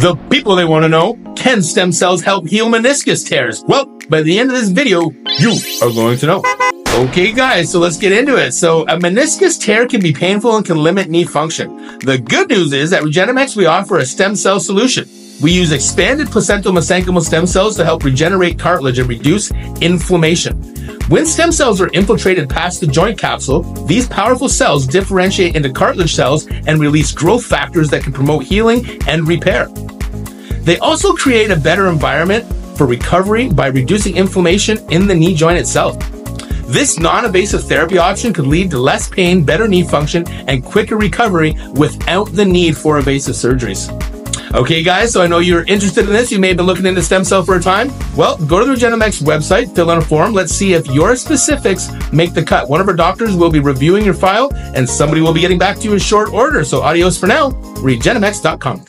The people they want to know, can stem cells help heal meniscus tears? Well, by the end of this video, you are going to know. Okay guys, so let's get into it. So a meniscus tear can be painful and can limit knee function. The good news is at RegenaMex, we offer a stem cell solution. We use expanded placental mesenchymal stem cells to help regenerate cartilage and reduce inflammation. When stem cells are infiltrated past the joint capsule, these powerful cells differentiate into cartilage cells and release growth factors that can promote healing and repair. They also create a better environment for recovery by reducing inflammation in the knee joint itself. This non-invasive therapy option could lead to less pain, better knee function, and quicker recovery without the need for invasive surgeries. Okay guys, so I know you're interested in this. You may have been looking into stem cell for a time. Well, go to the RegenaMex website, fill out a form. Let's see if your specifics make the cut. One of our doctors will be reviewing your file and somebody will be getting back to you in short order. So adios for now, RegenaMex.com.